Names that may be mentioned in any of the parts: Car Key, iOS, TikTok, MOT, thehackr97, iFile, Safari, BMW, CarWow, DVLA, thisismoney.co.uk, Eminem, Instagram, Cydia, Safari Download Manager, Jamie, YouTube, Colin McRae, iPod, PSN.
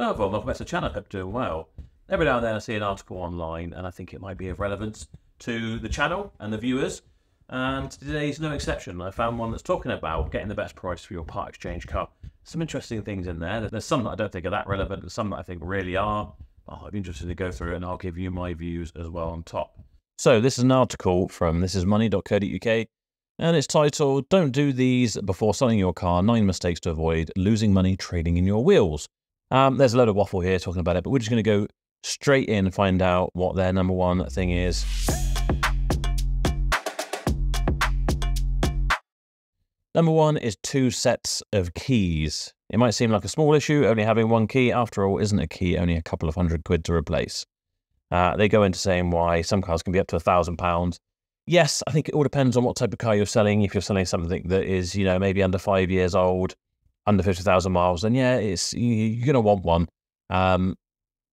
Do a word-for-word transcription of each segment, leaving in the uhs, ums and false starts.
Overall, I've met the channel, hope you're doing well. Every now and then I see an article online and I think it might be of relevance to the channel and the viewers. And today's no exception. I found one that's talking about getting the best price for your part exchange car. Some interesting things in there. There's some that I don't think are that relevant, and some that I think really are. Oh, I'd be interested to go through it, and I'll give you my views as well on top. So this is an article from this is money dot co dot U K, and it's titled, Don't Do These Before Selling Your Car, Nine Mistakes to Avoid Losing Money Trading in Your Wheels. Um, there's a load of waffle here talking about it, but we're just going to go straight in and find out what their number one thing is. Number one is two sets of keys. It might seem like a small issue, only having one key. After all, isn't a key only a couple of hundred quid to replace? Uh, they go into saying why some cars can be up to a thousand pounds. Yes, I think it all depends on what type of car you're selling. If you're selling something that is, you know, maybe under five years old, under fifty thousand miles, then yeah, it's, you're going to want one. Um,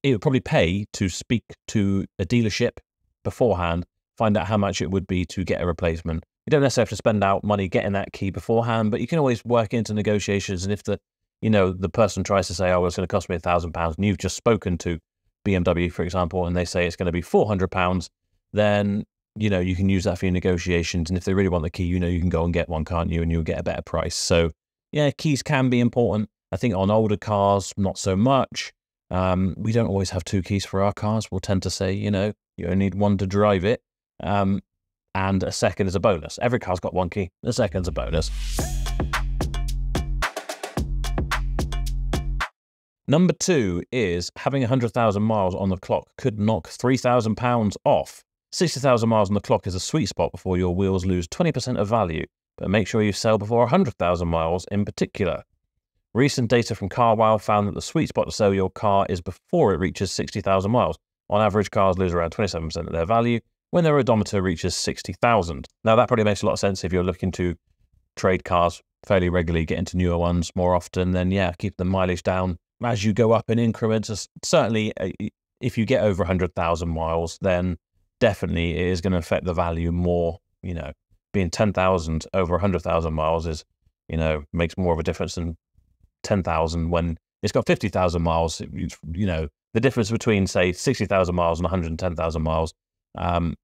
it would probably pay to speak to a dealership beforehand, find out how much it would be to get a replacement. You don't necessarily have to spend out money getting that key beforehand, but you can always work into negotiations. And if the, you know, the person tries to say, oh, well, it's going to cost me a thousand pounds, and you've just spoken to B M W, for example, and they say it's going to be four hundred pounds, then, you know, you can use that for your negotiations. And if they really want the key, you know, you can go and get one, can't you? And you'll get a better price. So yeah, keys can be important. I think on older cars, not so much. Um, we don't always have two keys for our cars. We'll tend to say, you know, you only need one to drive it. Um, And a second is a bonus. Every car's got one key. A second's a bonus. Number two is having one hundred thousand miles on the clock could knock three thousand pounds off. sixty thousand miles on the clock is a sweet spot before your wheels lose twenty percent of value, but make sure you sell before one hundred thousand miles in particular. Recent data from CarWow found that the sweet spot to sell your car is before it reaches sixty thousand miles. On average, cars lose around twenty-seven percent of their value when their odometer reaches sixty thousand. Now, that probably makes a lot of sense if you're looking to trade cars fairly regularly, get into newer ones more often, then yeah, keep the mileage down as you go up in increments. Certainly, if you get over one hundred thousand miles, then definitely it is going to affect the value more. You know, being ten thousand over one hundred thousand miles is, you know, makes more of a difference than ten thousand when it's got fifty thousand miles. You know, the difference between, say, sixty thousand miles and one hundred ten thousand miles, Um,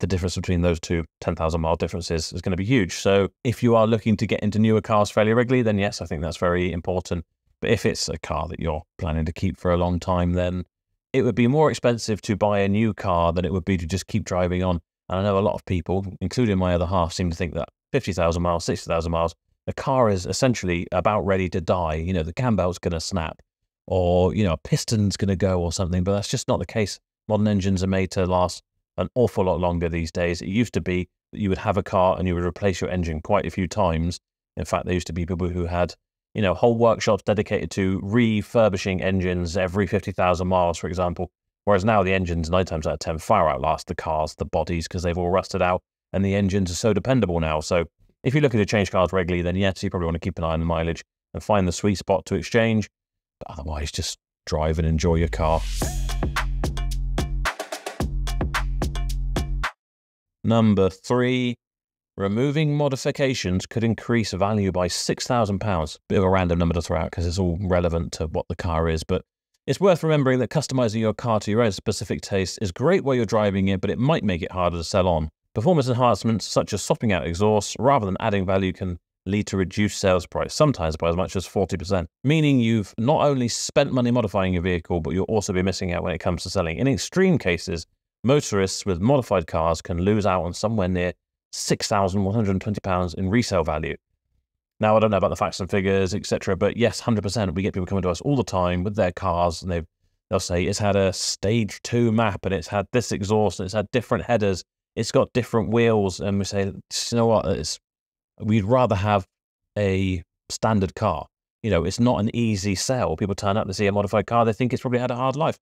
the difference between those two ten thousand mile differences is going to be huge. So if you are looking to get into newer cars fairly regularly, then yes, I think that's very important. But if it's a car that you're planning to keep for a long time, then it would be more expensive to buy a new car than it would be to just keep driving on. And I know a lot of people, including my other half, seem to think that fifty thousand miles, sixty thousand miles, the car is essentially about ready to die. You know, the cam belt's going to snap, or, you know, a piston's going to go or something, but that's just not the case. Modern engines are made to last an awful lot longer these days. It used to be that you would have a car and you would replace your engine quite a few times. In fact, there used to be people who had, you know, whole workshops dedicated to refurbishing engines every fifty thousand miles, for example. Whereas now the engines, nine times out of ten, far outlast the cars, the bodies, because they've all rusted out, and the engines are so dependable now. So if you're looking to change cars regularly, then yes, you probably want to keep an eye on the mileage and find the sweet spot to exchange. But otherwise, just drive and enjoy your car. Number three, removing modifications could increase value by six thousand pounds. Bit of a random number to throw out because it's all relevant to what the car is, but it's worth remembering that customizing your car to your own specific taste is great while you're driving it, but it might make it harder to sell on. Performance enhancements such as swapping out exhausts rather than adding value can lead to reduced sales price, sometimes by as much as forty percent, meaning you've not only spent money modifying your vehicle, but you'll also be missing out when it comes to selling. In extreme cases, motorists with modified cars can lose out on somewhere near six thousand one hundred and twenty pounds in resale value. Now, I don't know about the facts and figures, et cetera, but yes, one hundred percent, we get people coming to us all the time with their cars, and they've, they'll say it's had a stage two map, and it's had this exhaust, and it's had different headers, it's got different wheels, and we say, you know what, it's, we'd rather have a standard car. You know, it's not an easy sell. People turn up to see a modified car, they think it's probably had a hard life.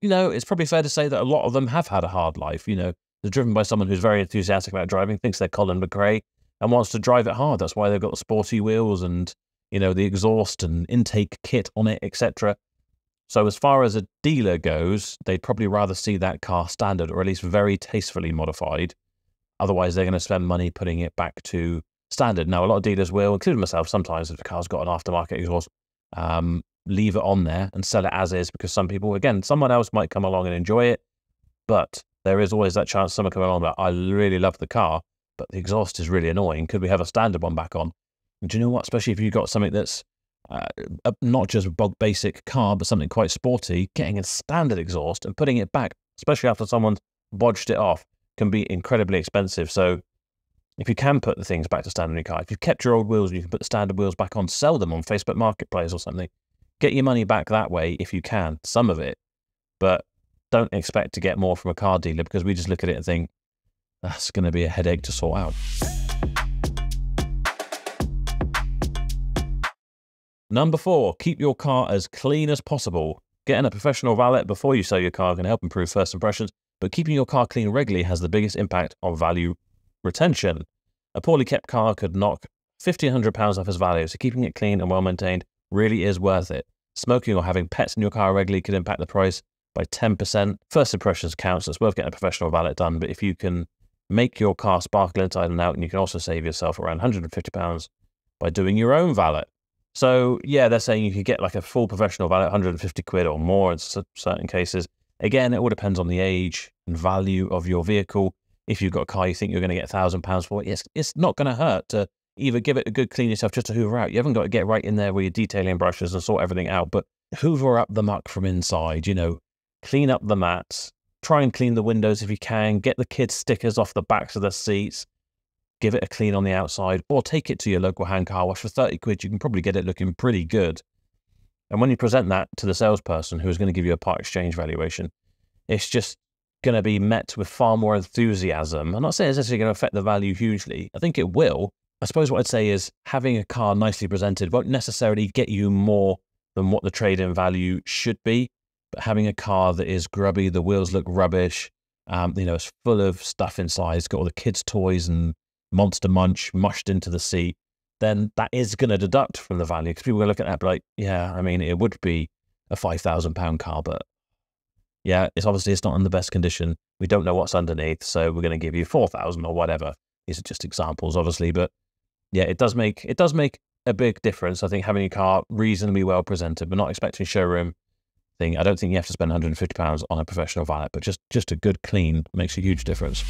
You know, it's probably fair to say that a lot of them have had a hard life. You know, they're driven by someone who's very enthusiastic about driving, thinks they're Colin McRae, and wants to drive it hard. That's why they've got the sporty wheels and, you know, the exhaust and intake kit on it, et cetera. So as far as a dealer goes, they'd probably rather see that car standard, or at least very tastefully modified. Otherwise, they're going to spend money putting it back to standard. Now, a lot of dealers will, including myself sometimes, if the car's got an aftermarket exhaust, um, leave it on there and sell it as is, because some people, again, someone else might come along and enjoy it, but there is always that chance someone coming along that I really love the car, but the exhaust is really annoying. Could we have a standard one back on? And do you know what? Especially if you've got something that's uh, not just a bog basic car, but something quite sporty, getting a standard exhaust and putting it back, especially after someone's bodged it off, can be incredibly expensive. So if you can put the things back to standard in your car, if you've kept your old wheels and you can put the standard wheels back on, sell them on Facebook Marketplace or something. Get your money back that way if you can, some of it, but don't expect to get more from a car dealer, because we just look at it and think, that's going to be a headache to sort out. Number four, keep your car as clean as possible. Getting a professional valet before you sell your car can help improve first impressions, but keeping your car clean regularly has the biggest impact on value retention. A poorly kept car could knock fifteen hundred pounds off its value, so keeping it clean and well-maintained really is worth it. Smoking or having pets in your car regularly could impact the price by ten percent. First impressions counts. It's worth getting a professional valet done, but if you can make your car sparkle inside and out, and you can also save yourself around one hundred and fifty pounds by doing your own valet. So yeah, they're saying you could get like a full professional valet, one hundred and fifty quid or more in certain cases. Again, it all depends on the age and value of your vehicle. If you've got a car you think you're going to get one thousand pounds for, it's, it's not going to hurt to either give it a good clean yourself, just to hoover out. You haven't got to get right in there with your detailing brushes and sort everything out, but hoover up the muck from inside, you know, clean up the mats, try and clean the windows if you can, get the kids' stickers off the backs of the seats, give it a clean on the outside, or take it to your local hand car wash for thirty quid. You can probably get it looking pretty good. And when you present that to the salesperson who is going to give you a part exchange valuation, it's just going to be met with far more enthusiasm. I'm not saying it's necessarily going to affect the value hugely. I think it will. I suppose what I'd say is having a car nicely presented won't necessarily get you more than what the trade-in value should be, but having a car that is grubby, the wheels look rubbish, um, you know, it's full of stuff inside, it's got all the kids' toys and Monster Munch mushed into the seat, then that is going to deduct from the value, because people are going to look at that like, yeah, I mean, it would be a five thousand pound car, but yeah, it's obviously it's not in the best condition. We don't know what's underneath, so we're going to give you four thousand or whatever. These are just examples, obviously, but yeah, it does make it does make a big difference. I think having a car reasonably well presented, but not expecting showroom thing. I don't think you have to spend one hundred and fifty pounds on a professional valet, but just just a good clean makes a huge difference.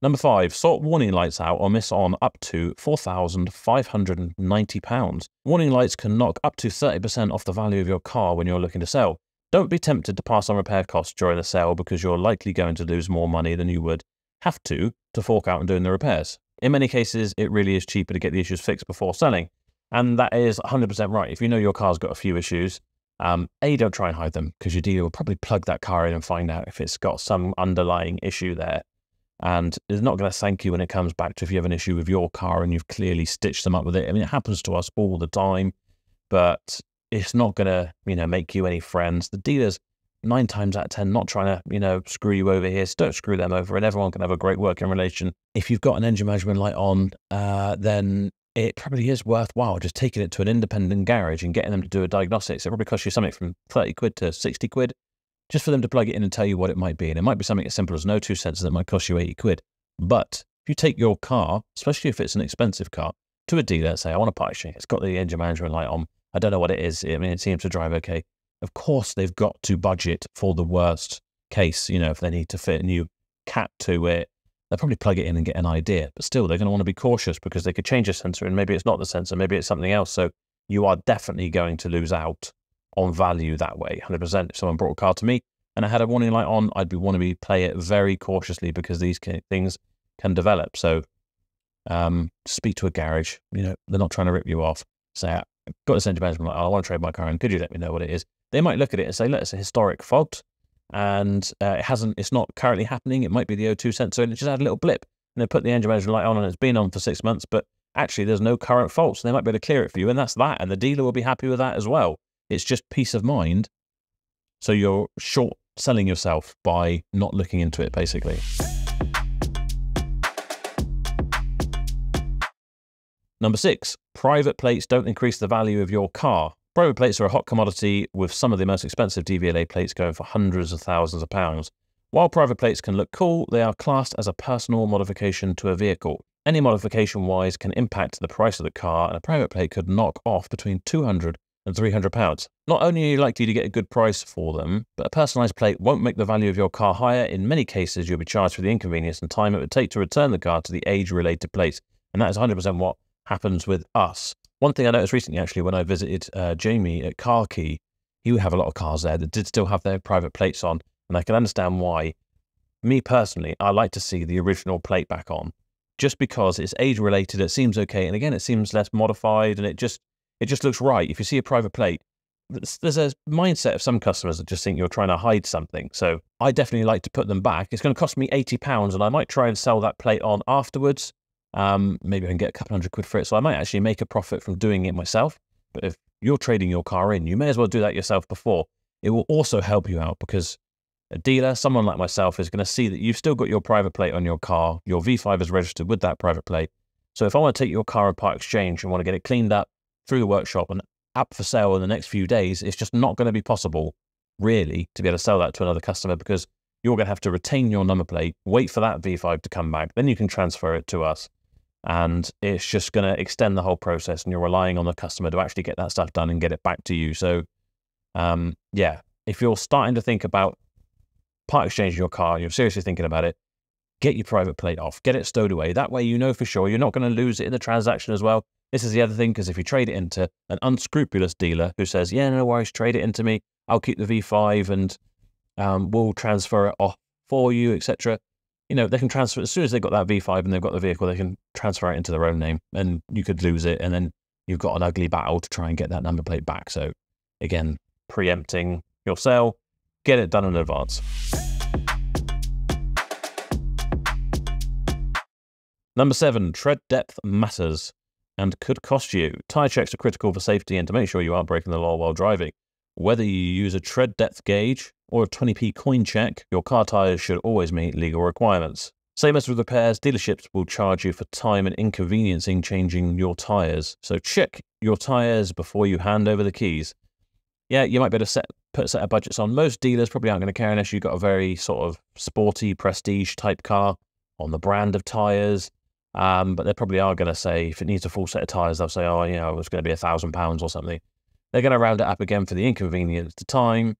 Number five, sort warning lights out or miss on up to four thousand five hundred and ninety pounds. Warning lights can knock up to thirty percent off the value of your car when you're looking to sell. Don't be tempted to pass on repair costs during the sale, because you're likely going to lose more money than you would have to to fork out and doing the repairs. In many cases, it really is cheaper to get the issues fixed before selling. And that is one hundred percent right. If you know your car's got a few issues, um, A, don't try and hide them, because your dealer will probably plug that car in and find out if it's got some underlying issue there. And it's not going to thank you when it comes back to if you have an issue with your car and you've clearly stitched them up with it. I mean, it happens to us all the time, but it's not going to, you know, make you any friends. The dealer's nine times out of ten not trying to, you know, screw you over here. So don't screw them over, and everyone can have a great working relation. If you've got an engine management light on, uh, then it probably is worthwhile just taking it to an independent garage and getting them to do a diagnostics. It probably costs you something from thirty quid to sixty quid. Just for them to plug it in and tell you what it might be. And it might be something as simple as no two sensors that might cost you eighty quid. But if you take your car, especially if it's an expensive car, to a dealer and say, I want a part exchange. It's got the engine management light on. I don't know what it is. I mean, it seems to drive okay. Of course, they've got to budget for the worst case. You know, if they need to fit a new cap to it, they'll probably plug it in and get an idea. But still, they're going to want to be cautious, because they could change a sensor and maybe it's not the sensor, maybe it's something else. So you are definitely going to lose out on value that way, one hundred percent. If someone brought a car to me and I had a warning light on, I'd be want to be play it very cautiously, because these can, things can develop. So um, speak to a garage. You know, they're not trying to rip you off. Say, I've got this engine management light, I want to trade my car in. Could you let me know what it is? They might look at it and say, look, it's a historic fault, and uh, it hasn't. It's not currently happening. It might be the O two sensor, and it just had a little blip. And they put the engine management light on, and it's been on for six months, but actually there's no current fault. So they might be able to clear it for you, and that's that. And the dealer will be happy with that as well. It's just peace of mind. So you're short selling yourself by not looking into it, basically. Number six, private plates don't increase the value of your car. Private plates are a hot commodity, with some of the most expensive D V L A plates going for hundreds of thousands of pounds. While private plates can look cool, they are classed as a personal modification to a vehicle. Any modification wise can impact the price of the car, and a private plate could knock off between two hundred and three hundred pounds. Not only are you likely to get a good price for them, but a personalised plate won't make the value of your car higher. In many cases, you'll be charged for the inconvenience and time it would take to return the car to the age-related plate. And that is one hundred percent what happens with us. One thing I noticed recently, actually, when I visited uh, Jamie at Car Key, he would have a lot of cars there that did still have their private plates on, and I can understand why. Me personally, I like to see the original plate back on. Just because it's age-related, it seems okay, and again, it seems less modified, and it just it just looks right. If you see a private plate, there's a mindset of some customers that just think you're trying to hide something. So I definitely like to put them back. It's going to cost me eighty pounds, and I might try and sell that plate on afterwards. Um, maybe I can get a couple hundred quid for it. So I might actually make a profit from doing it myself. But if you're trading your car in, you may as well do that yourself before. It will also help you out, because a dealer, someone like myself, is going to see that you've still got your private plate on your car. Your V five is registered with that private plate. So if I want to take your car and part exchange and want to get it cleaned up through the workshop and up for sale in the next few days, it's just not going to be possible, really, to be able to sell that to another customer, because you're going to have to retain your number plate, wait for that V five to come back, then you can transfer it to us. And it's just going to extend the whole process, and you're relying on the customer to actually get that stuff done and get it back to you. So, um, yeah, if you're starting to think about part exchanging your car, you're seriously thinking about it, get your private plate off, get it stowed away. That way you know for sure you're not going to lose it in the transaction as well. This is the other thing, because if you trade it into an unscrupulous dealer who says, yeah, no worries, trade it into me, I'll keep the V five and um, we'll transfer it off for you, et cetera. You know, they can transfer, as soon as they've got that V five and they've got the vehicle, they can transfer it into their own name, and you could lose it, and then you've got an ugly battle to try and get that number plate back. So again, preempting your sale, get it done in advance. Number seven, tread depth matters and could cost you. Tyre checks are critical for safety and to make sure you aren't breaking the law while driving. Whether you use a tread depth gauge or a twenty p coin check, your car tyres should always meet legal requirements. Same as with repairs, dealerships will charge you for time and inconvenience in changing your tyres. So check your tyres before you hand over the keys. Yeah, you might be able to set, put a set of budgets on. Most dealers probably aren't going to care unless you've got a very sort of sporty, prestige type car on the brand of tyres. Um, but they probably are going to say, if it needs a full set of tyres, they'll say, oh, you know, it's going to be a thousand pounds or something. They're going to round it up again for the inconvenience to time.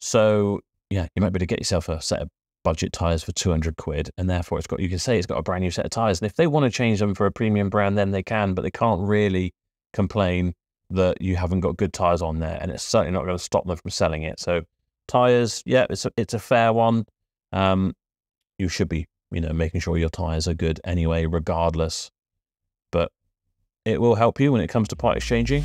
So yeah, you might be able to get yourself a set of budget tyres for two hundred quid, and therefore it's got, you can say it's got a brand new set of tyres. And if they want to change them for a premium brand, then they can, but they can't really complain that you haven't got good tyres on there, and it's certainly not going to stop them from selling it. So tyres, yeah, it's a, it's a fair one. Um, you should be, you know, making sure your tyres are good anyway, regardless. But it will help you when it comes to part exchanging.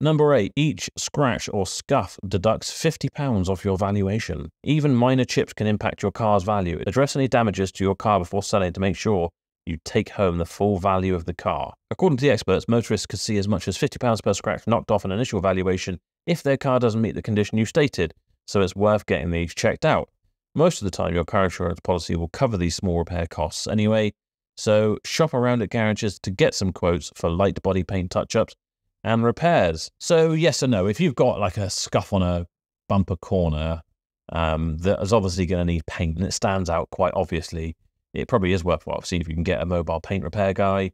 Number eight, each scratch or scuff deducts fifty pounds off your valuation. Even minor chips can impact your car's value. Address any damages to your car before selling to make sure you take home the full value of the car. According to the experts, motorists could see as much as fifty pounds per scratch knocked off an initial valuation if their car doesn't meet the condition you stated, so it's worth getting these checked out. Most of the time, your car insurance policy will cover these small repair costs anyway, so shop around at garages to get some quotes for light body paint touch-ups and repairs. So yes or no, if you've got like a scuff on a bumper corner um, that is obviously going to need paint and it stands out quite obviously, it probably is worthwhile. See if you can get a mobile paint repair guy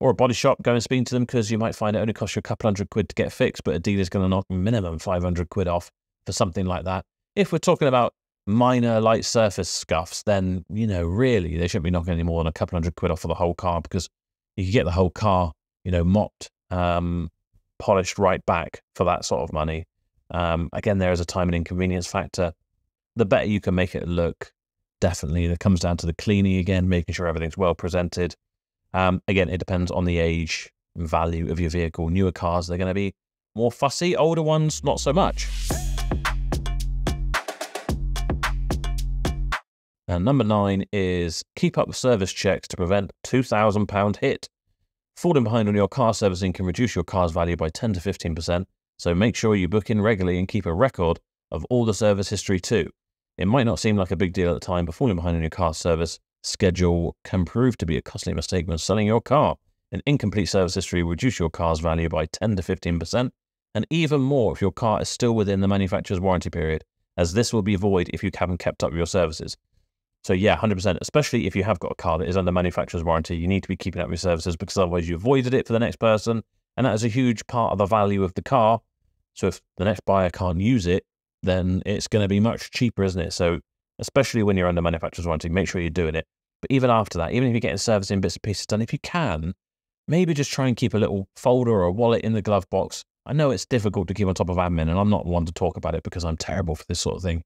or a body shop, go and speak to them, because you might find it only costs you a couple hundred quid to get fixed, but a dealer's going to knock minimum five hundred quid off for something like that. If we're talking about minor light surface scuffs, then, you know, really, they shouldn't be knocking any more than a couple hundred quid off for the whole car, because you can get the whole car, you know, mopped, um, polished right back for that sort of money. Um, again, there is a time and inconvenience factor. The better you can make it look, definitely. It comes down to the cleaning again, making sure everything's well presented. Um, again, it depends on the age and value of your vehicle. Newer cars, they're going to be more fussy. Older ones, not so much. And number nine is keep up with service checks to prevent two thousand pound hit. Falling behind on your car servicing can reduce your car's value by ten to fifteen percent. So make sure you book in regularly and keep a record of all the service history too. It might not seem like a big deal at the time, but falling behind on your car's service schedule can prove to be a costly mistake when selling your car. An incomplete service history will reduce your car's value by ten to fifteen percent, and even more if your car is still within the manufacturer's warranty period, as this will be void if you haven't kept up with your services. So yeah, one hundred percent, especially if you have got a car that is under manufacturer's warranty, you need to be keeping up with services, because otherwise you avoided it for the next person. And that is a huge part of the value of the car. So if the next buyer can't use it, then it's going to be much cheaper, isn't it? So especially when you're under manufacturer's warranty, make sure you're doing it. But even after that, even if you're getting servicing bits and pieces done, if you can, maybe just try and keep a little folder or a wallet in the glove box. I know it's difficult to keep on top of admin, and I'm not one to talk about it because I'm terrible for this sort of thing.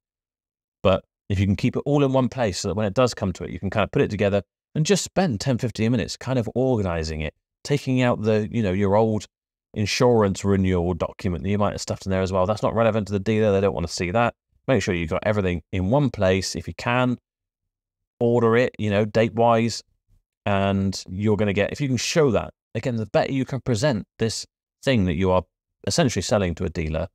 But if you can keep it all in one place so that when it does come to it, you can kind of put it together and just spend ten, fifteen minutes kind of organizing it, taking out the, you know, your old insurance renewal document that you might have stuffed in there as well. That's not relevant to the dealer. They don't want to see that. Make sure you've got everything in one place if you can. Order it, you know, date-wise, and you're going to get, if you can show that, again, the better you can present this thing that you are essentially selling to a dealer,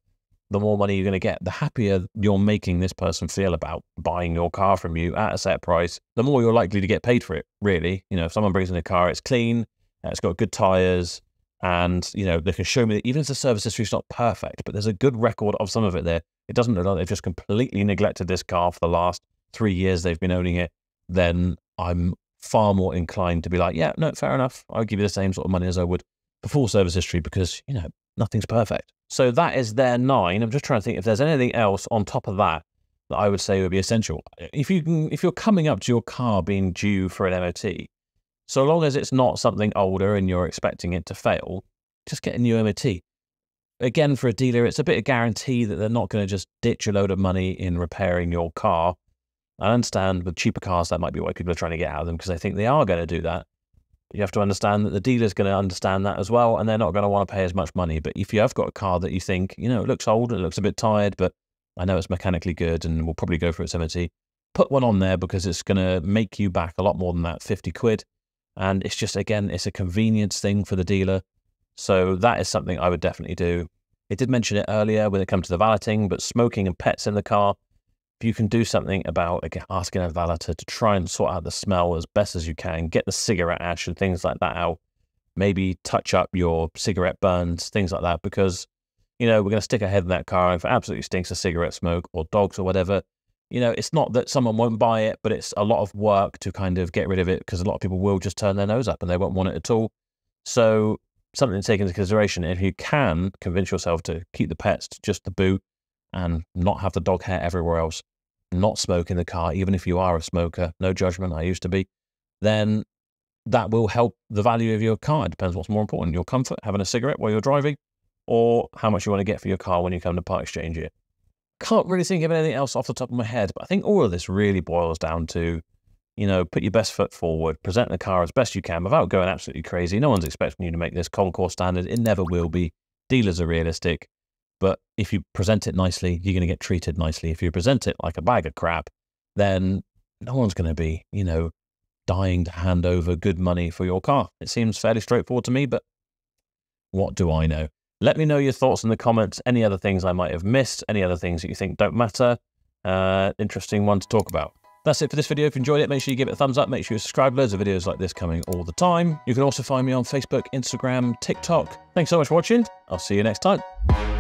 the more money you're going to get, the happier you're making this person feel about buying your car from you at a set price, the more you're likely to get paid for it, really. You know, if someone brings in a car, it's clean, it's got good tires, and, you know, they can show me that even if the service history is not perfect, but there's a good record of some of it there. It doesn't look like they've just completely neglected this car for the last three years they've been owning it. Then I'm far more inclined to be like, yeah, no, fair enough. I'll give you the same sort of money as I would for full service history, because, you know, nothing's perfect. So that is their nine. I'm just trying to think if there's anything else on top of that that I would say would be essential. If you can, if you're coming up to your car being due for an M O T, so long as it's not something older and you're expecting it to fail, just get a new M O T. Again, for a dealer, it's a bit of guarantee that they're not going to just ditch a load of money in repairing your car. I understand with cheaper cars, that might be what people are trying to get out of them because they think they are going to do that. But you have to understand that the dealer's going to understand that as well, and they're not going to want to pay as much money. But if you have got a car that you think, you know, it looks old, it looks a bit tired, but I know it's mechanically good and will probably go for its M O T, put one on there because it's going to make you back a lot more than that fifty quid. And it's just, again, it's a convenience thing for the dealer. So that is something I would definitely do. I did mention it earlier when it comes to the valeting, but smoking and pets in the car, you can do something about again, asking a valeter to try and sort out the smell as best as you can, get the cigarette ash and things like that out, maybe touch up your cigarette burns, things like that, because, you know, we're going to stick our head in that car. If it absolutely stinks of cigarette smoke or dogs or whatever, you know, it's not that someone won't buy it, but it's a lot of work to kind of get rid of it, because a lot of people will just turn their nose up and they won't want it at all. So something to take into consideration. If you can convince yourself to keep the pets to just the boot and not have the dog hair everywhere else, not smoke in the car, even if you are a smoker, no judgment, I used to be, then that will help the value of your car. It depends what's more important, your comfort, having a cigarette while you're driving, or how much you want to get for your car when you come to part exchange it. Can't really think of anything else off the top of my head, but I think all of this really boils down to, you know, put your best foot forward, present the car as best you can without going absolutely crazy. No one's expecting you to make this Concours standard. It never will be. Dealers are realistic. But if you present it nicely, you're going to get treated nicely. If you present it like a bag of crap, then no one's going to be, you know, dying to hand over good money for your car. It seems fairly straightforward to me, but what do I know? Let me know your thoughts in the comments. Any other things I might have missed? Any other things that you think don't matter? Uh, interesting one to talk about. That's it for this video. If you enjoyed it, make sure you give it a thumbs up. Make sure you subscribe. Loads of videos like this coming all the time. You can also find me on Facebook, Instagram, TikTok. Thanks so much for watching. I'll see you next time.